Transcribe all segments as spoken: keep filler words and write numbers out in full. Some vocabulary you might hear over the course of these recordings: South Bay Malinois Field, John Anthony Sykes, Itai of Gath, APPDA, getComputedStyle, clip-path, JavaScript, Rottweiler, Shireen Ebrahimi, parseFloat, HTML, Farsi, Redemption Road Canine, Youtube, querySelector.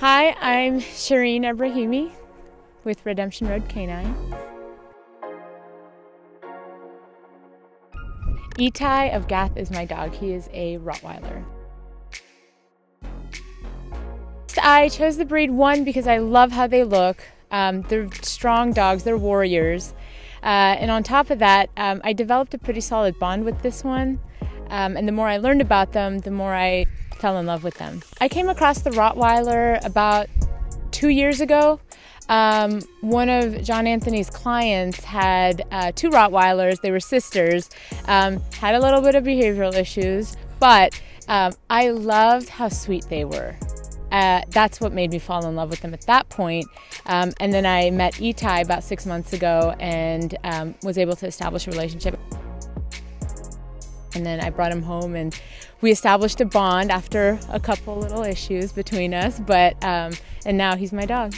Hi, I'm Shireen Ebrahimi with Redemption Road Canine. Itai of Gath is my dog. He is a Rottweiler. I chose the breed one because I love how they look. Um, they're strong dogs, they're warriors. Uh, and on top of that, um, I developed a pretty solid bond with this one. Um, and the more I learned about them, the more I fell in love with them. I came across the Rottweiler about two years ago. Um, one of John Anthony's clients had uh, two Rottweilers, they were sisters, um, had a little bit of behavioral issues, but um, I loved how sweet they were. Uh, that's what made me fall in love with them at that point. Um, and then I met Itai about six months ago and um, was able to establish a relationship. And then I brought him home and we established a bond after a couple little issues between us, but um, and now he's my dog.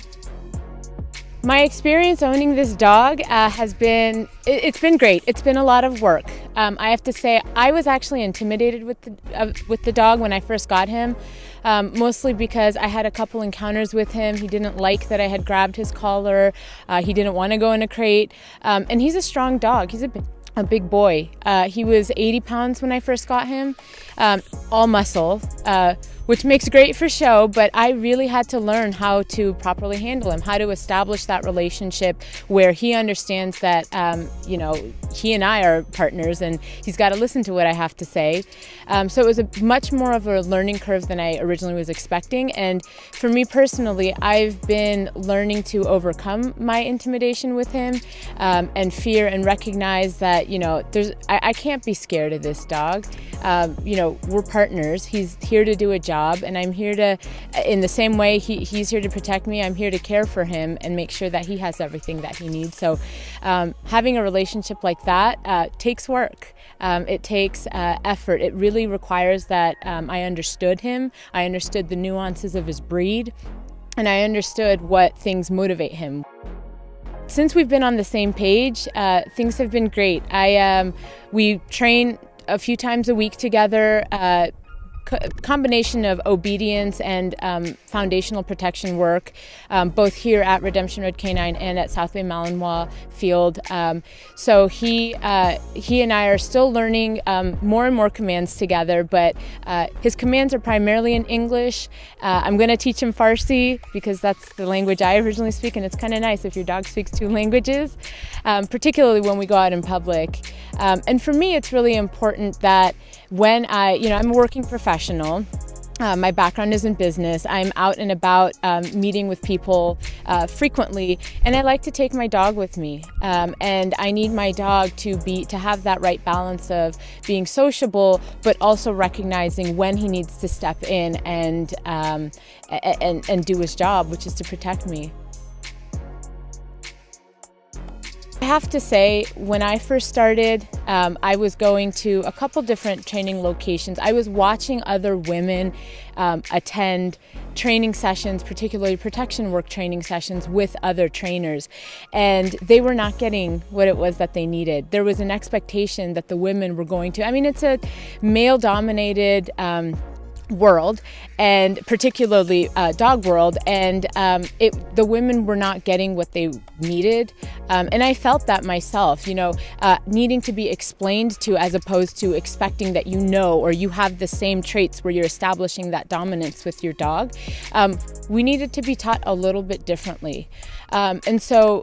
My experience owning this dog uh, has been, it, it's been great. It's been a lot of work. Um, I have to say, I was actually intimidated with the, uh, with the dog when I first got him, um, mostly because I had a couple encounters with him. He didn't like that I had grabbed his collar. Uh, he didn't want to go in a crate. Um, and he's a strong dog. He's a big, a big boy. Uh, he was eighty pounds when I first got him, um, all muscle. Uh, which makes great for show, but I really had to learn how to properly handle him, how to establish that relationship where he understands that, um, you know, he and I are partners and he's got to listen to what I have to say. Um, so it was a much more of a learning curve than I originally was expecting. And for me personally, I've been learning to overcome my intimidation with him um, and fear, and recognize that, you know, there's, I, I can't be scared of this dog. Um, you know, we're partners. He's here to do a job. And I'm here to, in the same way he, he's here to protect me, I'm here to care for him and make sure that he has everything that he needs. So um, having a relationship like that uh, takes work. Um, it takes uh, effort. It really requires that um, I understood him. I understood the nuances of his breed, and I understood what things motivate him. Since we've been on the same page, uh, things have been great. I, um, we train a few times a week together. Uh, combination of obedience and um, foundational protection work, um, both here at Redemption Road Canine and at South Bay Malinois Field. Um, so he, uh, he and I are still learning um, more and more commands together, but uh, his commands are primarily in English. Uh, I'm going to teach him Farsi because that's the language I originally speak, and it's kind of nice if your dog speaks two languages, um, particularly when we go out in public. Um, and for me, it's really important that when I, you know, I'm a working professional. Uh, my background is in business. I'm out and about um, meeting with people uh, frequently, and I like to take my dog with me. Um, and I need my dog to be to have that right balance of being sociable, but also recognizing when he needs to step in and um, and and do his job, which is to protect me. I have to say, when I first started, um, I was going to a couple different training locations. I was watching other women um, attend training sessions, particularly protection work training sessions with other trainers, and they were not getting what it was that they needed. There was an expectation that the women were going to, I mean, it's a male-dominated um, world, and particularly uh, dog world, and um, it, the women were not getting what they needed, um, and I felt that myself, you know, uh, needing to be explained to as opposed to expecting that you know or you have the same traits where you're establishing that dominance with your dog. Um, we needed to be taught a little bit differently, um, and so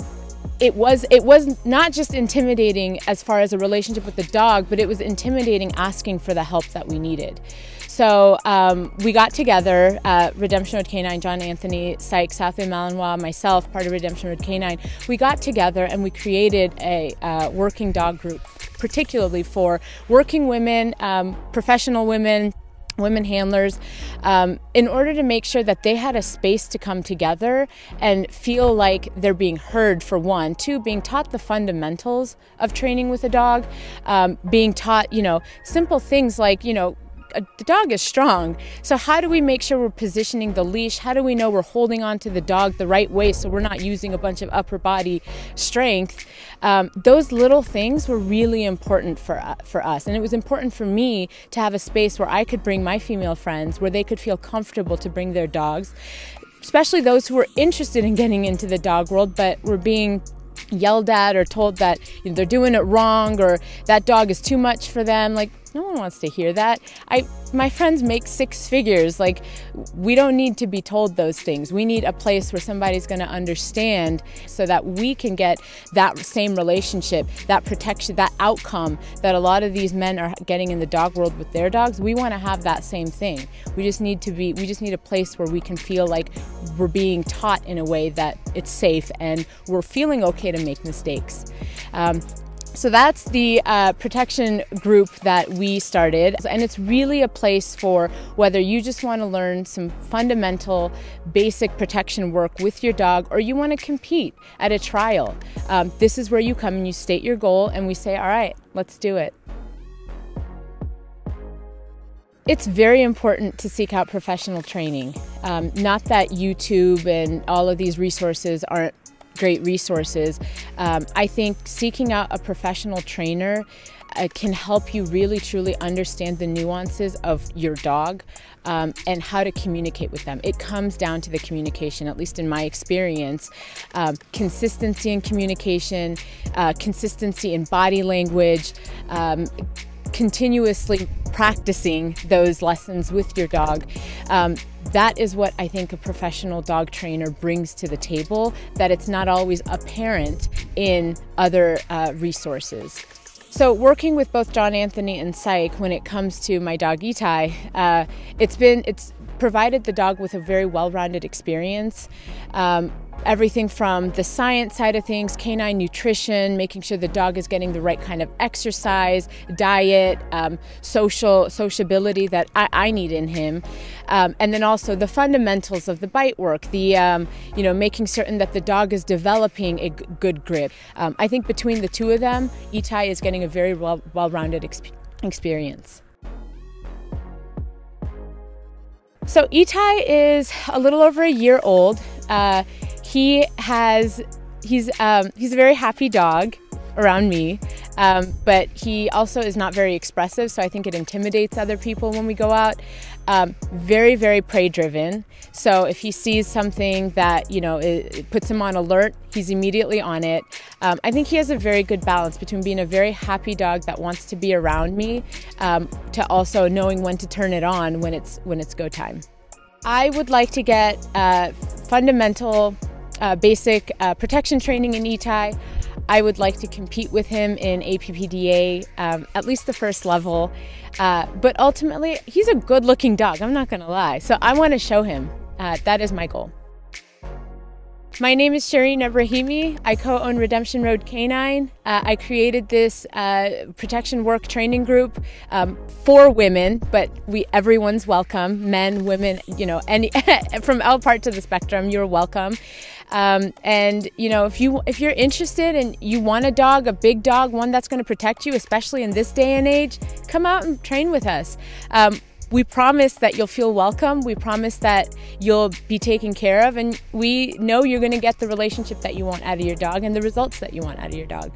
It was, it was not just intimidating as far as a relationship with the dog, but it was intimidating asking for the help that we needed. So um, we got together, uh, Redemption Road Canine, John Anthony Sykes, South Bay Malinois, myself, part of Redemption Road Canine. We got together and we created a uh, working dog group, particularly for working women, um, professional women, women handlers, um, in order to make sure that they had a space to come together and feel like they're being heard, for one, two, being taught the fundamentals of training with a dog, um, being taught, you know, simple things like, you know, a, the dog is strong. So how do we make sure we're positioning the leash? How do we know we're holding on to the dog the right way so we're not using a bunch of upper body strength? Um, those little things were really important for, uh, for us. And it was important for me to have a space where I could bring my female friends, where they could feel comfortable to bring their dogs, especially those who are interested in getting into the dog world but were being yelled at or told that you know, they're doing it wrong or that dog is too much for them. Like, no one wants to hear that. I, my friends make six figures. Like, we don't need to be told those things. We need a place where somebody's going to understand so that we can get that same relationship, that protection, that outcome that a lot of these men are getting in the dog world with their dogs. We want to have that same thing. We just need to be, we just need a place where we can feel like we're being taught in a way that it's safe and we're feeling okay to make mistakes. Um, So that's the uh, protection group that we started, and it's really a place for whether you just want to learn some fundamental basic protection work with your dog or you want to compete at a trial. Um, this is where you come and you state your goal and we say, all right, let's do it. It's very important to seek out professional training. Um, not that YouTube and all of these resources aren't great resources. Um, I think seeking out a professional trainer uh, can help you really truly understand the nuances of your dog um, and how to communicate with them. It comes down to the communication, at least in my experience. Um, consistency in communication, uh, consistency in body language, um, continuously practicing those lessons with your dog. Um, That is what I think a professional dog trainer brings to the table, that it's not always apparent in other uh, resources. So working with both John Anthony and Sykes when it comes to my dog Itai, uh, it's been, it's provided the dog with a very well-rounded experience. Um, Everything from the science side of things, canine nutrition, making sure the dog is getting the right kind of exercise, diet, um, social sociability that I, I need in him, um, and then also the fundamentals of the bite work, the um, you know making certain that the dog is developing a good grip. Um, I think between the two of them, Itai is getting a very well, well-rounded exp experience. So Itai is a little over a year old. Uh, He has, he's, um, he's a very happy dog around me, um, but he also is not very expressive, so I think it intimidates other people when we go out. Um, very, very prey-driven, so if he sees something that, you know, it, it puts him on alert, he's immediately on it. Um, I think he has a very good balance between being a very happy dog that wants to be around me um, to also knowing when to turn it on when it's, when it's go time. I would like to get uh, fundamental Uh, basic uh, protection training in Itai. I would like to compete with him in A P P D A, um, at least the first level. Uh, but ultimately, he's a good-looking dog, I'm not gonna lie. So I wanna show him. Uh, that is my goal. My name is Shireen Ebrahimi. I co-own Redemption Road Canine. Uh, I created this uh, protection work training group um, for women, but we everyone's welcome. Men, women, you know, any from all parts of the spectrum, you're welcome. Um, and you know, if you if you're interested and you want a dog, a big dog, one that's going to protect you, especially in this day and age, come out and train with us. Um, We promise that you'll feel welcome, we promise that you'll be taken care of, and we know you're going to get the relationship that you want out of your dog and the results that you want out of your dog.